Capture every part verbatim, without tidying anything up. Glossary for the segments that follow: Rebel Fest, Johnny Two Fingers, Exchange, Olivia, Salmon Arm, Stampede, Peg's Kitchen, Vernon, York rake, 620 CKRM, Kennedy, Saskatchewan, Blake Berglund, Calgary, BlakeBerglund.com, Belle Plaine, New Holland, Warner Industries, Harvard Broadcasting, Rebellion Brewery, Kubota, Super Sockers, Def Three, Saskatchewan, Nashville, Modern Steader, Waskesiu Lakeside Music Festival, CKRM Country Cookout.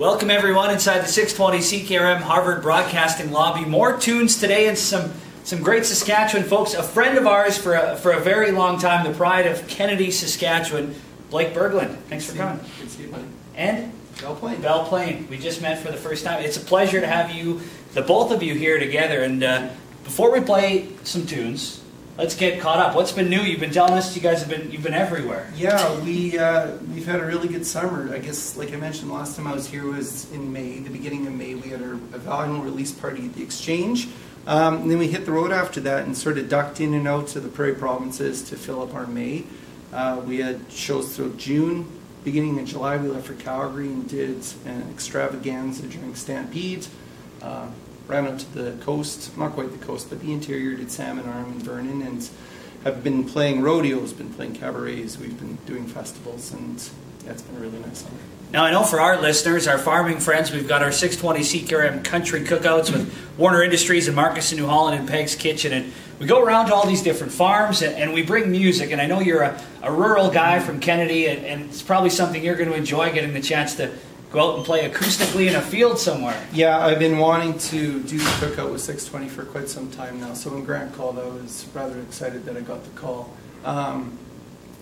Welcome everyone inside the six twenty C K R M Harvard Broadcasting Lobby. More tunes today and some some great Saskatchewan folks. A friend of ours for a, for a very long time, the pride of Kennedy, Saskatchewan, Blake Berglund. Thanks for coming. Good to see you, buddy. And Belle Plaine. Belle Plaine. We just met for the first time. It's a pleasure to have you, the both of you, here together. And uh, before we play some tunes, let's get caught up. What's been new? You've been telling us you guys have been you've been everywhere. Yeah, we uh, we've had a really good summer. I guess, like I mentioned last time I was here, was in May, the beginning of May. We had our volume release party at the Exchange, um, and then we hit the road after that and sort of ducked in and out to the Prairie Provinces to fill up our May. Uh, we had shows through June. Beginning in July, we left for Calgary and did an extravaganza during Stampede. Uh, ran out to the coast, not quite the coast, but the interior, did Salmon Arm and Vernon, and have been playing rodeos, been playing cabarets, we've been doing festivals, and yeah, it's been a really nice summer. Now I know for our listeners, our farming friends, we've got our six twenty C K R M Country Cookouts with Warner Industries and Waskesiu, New Holland and Peg's Kitchen, and we go around to all these different farms and, and we bring music. And I know you're a, a rural guy from Kennedy, and, and it's probably something you're going to enjoy, getting the chance to go out and play acoustically in a field somewhere. Yeah, I've been wanting to do the cookout with six twenty for quite some time now. So when Grant called, I was rather excited that I got the call. Um,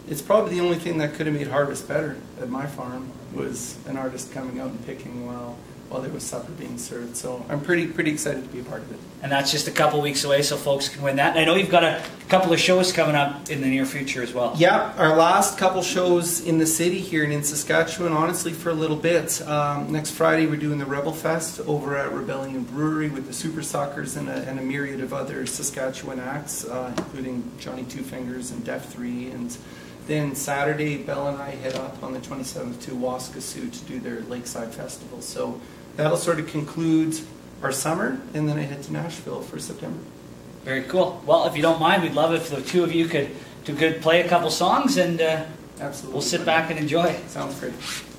it's probably the only thing that could have made harvest better at my farm was an artist coming out and picking while while there was supper being served. So I'm pretty pretty excited to be a part of it. And that's just a couple weeks away, so folks can win that. And I know you've got a couple of shows coming up in the near future as well. Yeah, our last couple shows in the city here and in Saskatchewan, honestly, for a little bit. Um, next Friday, we're doing the Rebel Fest over at Rebellion Brewery with the Super Sockers and a, and a myriad of other Saskatchewan acts, uh, including Johnny Two Fingers and Def Three. And then Saturday, Belle and I head up on the twenty-seventh to Waskesiu to do their Lakeside Festival. So that'll sort of conclude our summer, and then I head to Nashville for September. Very cool. Well, if you don't mind, we'd love if the two of you could, to could play a couple songs, and uh, absolutely, we'll sit back and enjoy. Sounds great.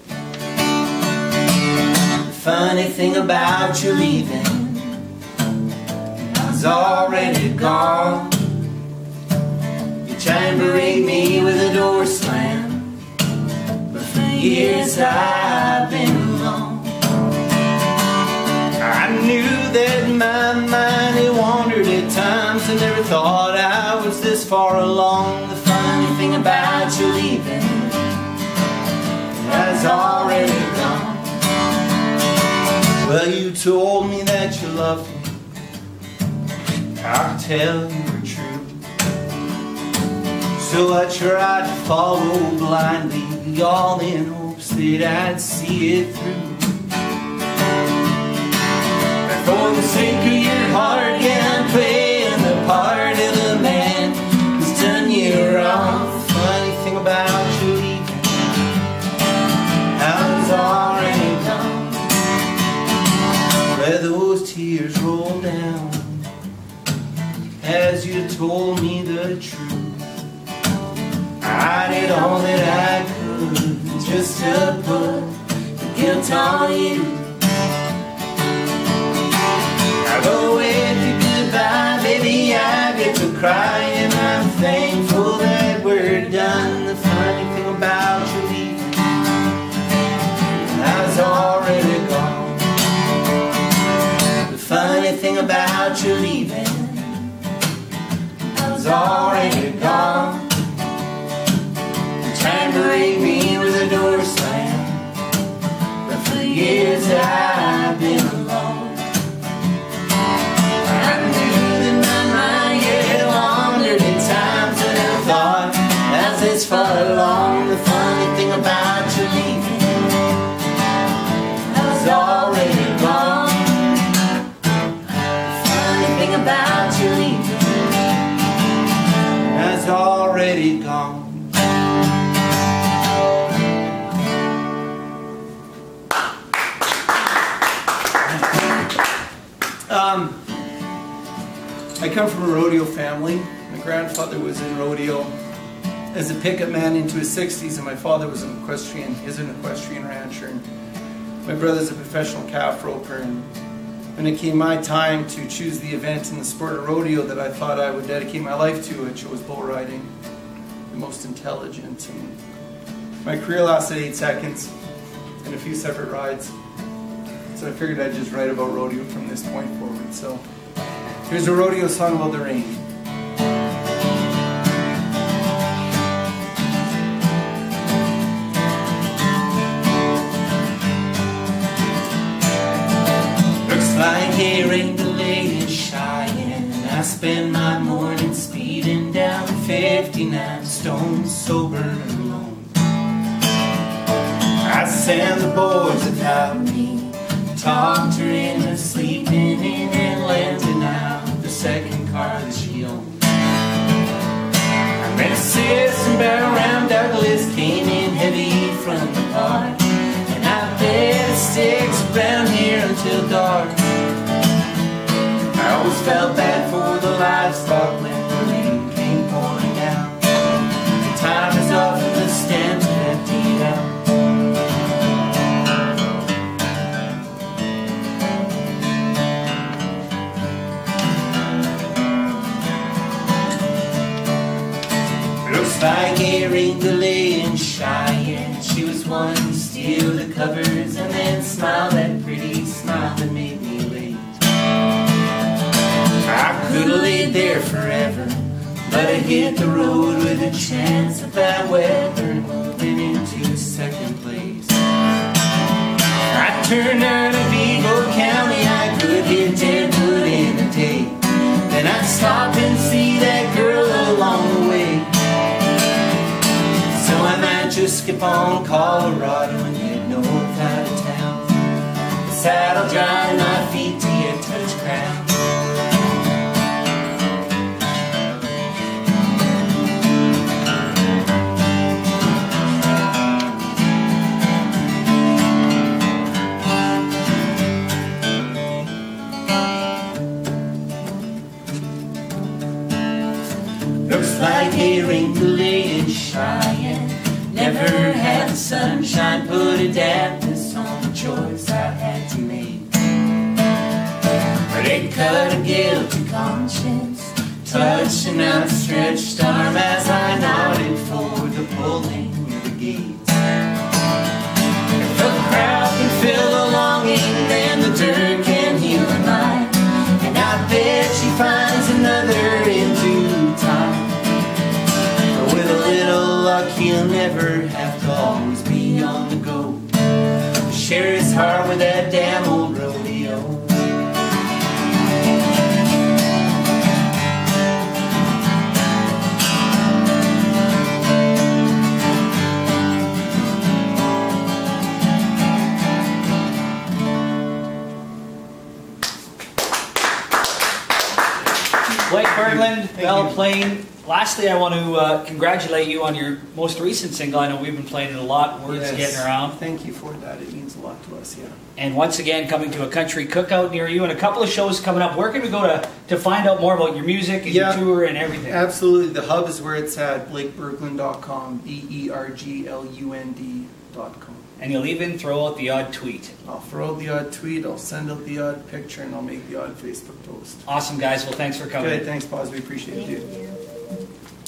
The funny thing about you leaving, I was already gone. You tried to berate me with a door slam, but for years I've been alone. I knew that my mind had wandered at times. I never thought I was this far along. The funny thing about you leaving, that's already gone. Well, you told me that you loved me, I could tell you were true, so I tried to follow blindly, all in hopes that I'd see it through. For the sake of your heart, yeah, I'm playing the part of the man who's done you wrong. The funny thing about you leaving, I was already gone. Let those tears roll down as you told me the truth. I did all that I could just to put the guilt on you. Go with you goodbye, baby, I get to cry, and I'm thankful that we're done. The funny thing about you leaving, I was already gone. The funny thing about you leaving, I was already gone. You tried to rape me with a door slam, but for years I've been alone. It's far along. The funny thing about you leaving, I was already gone. The funny thing about you leaving, I was already gone. Um, I come from a rodeo family. My grandfather was in rodeo as a pickup man into his sixties, and my father was an equestrian, is an equestrian rancher, and my brother's a professional calf roper. And when it came my time to choose the event in the sport of rodeo that I thought I would dedicate my life to, I chose bull riding, the most intelligent. And my career lasted eight seconds and a few separate rides. so I figured I'd just write about rodeo from this point forward. So here's a rodeo song about the rain. Looks like it rained delayed and shy, and I spend my morning speeding down fifty-nine, stone sober and alone. I send the boys without me, talked her into sleeping in and landing out the second car that she owned. I met Sis and Barrel Round Douglas, came in heavy from the park, and I bet it sticks around here until dark. I always felt bad for the livestock when the rain came pouring down. The time is off and the stands are emptied out. Like it rained delay and shy, and she was one to steal the covers and then smile that pretty smile that made me late. I could've laid there forever, but I hit the road with a chance of bad weather, moving into second place. I turned out of Eagle County, I could hit Deadwood in a day, then I'd stop and see that girl along the way. Just skip on Colorado and head north out of town. The saddle dry my feet till you touch ground. Looks like it rained delay and shy. Never had the sunshine put a dampness on the choice I had to make. But it cut a guilty conscience, touched an outstretched arm as I nodded for the pulling of the gates. If the crowd can feel the longing, then the dirt can heal the mind, and I bet she finds another in due time. He'll never have to always be on the go, share his heart with that damn old rodeo. Blake Berglund, Belle Plaine. Lastly, I want to uh, congratulate you on your most recent single. I know we've been playing it a lot, Words yes. Getting Around. Thank you for that. It means a lot to us, yeah. And once again, coming to a country cookout near you and a couple of shows coming up. Where can we go to, to find out more about your music and yeah, your tour and everything? Absolutely. The hub is where it's at, Blake Berglund dot com, B E R G L U N D dot com. And you'll even throw out the odd tweet. I'll throw out the odd tweet, I'll send out the odd picture, and I'll make the odd Facebook post. Awesome, guys. Well, thanks for coming. Good. Thanks, Paz. We appreciate Thank you. you.